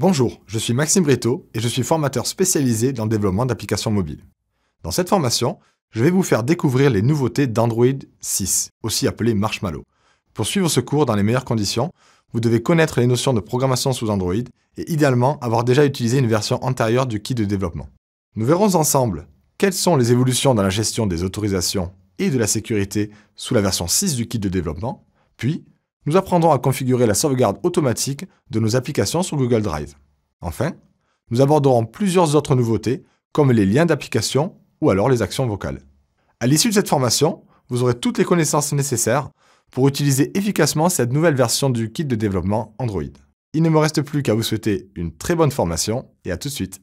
Bonjour, je suis Maxime Britto et je suis formateur spécialisé dans le développement d'applications mobiles. Dans cette formation, je vais vous faire découvrir les nouveautés d'Android 6, aussi appelé Marshmallow. Pour suivre ce cours dans les meilleures conditions, vous devez connaître les notions de programmation sous Android et idéalement avoir déjà utilisé une version antérieure du kit de développement. Nous verrons ensemble quelles sont les évolutions dans la gestion des autorisations et de la sécurité sous la version 6 du kit de développement, puis nous apprendrons à configurer la sauvegarde automatique de nos applications sur Google Drive. Enfin, nous aborderons plusieurs autres nouveautés comme les liens d'application ou alors les actions vocales. À l'issue de cette formation, vous aurez toutes les connaissances nécessaires pour utiliser efficacement cette nouvelle version du kit de développement Android. Il ne me reste plus qu'à vous souhaiter une très bonne formation et à tout de suite.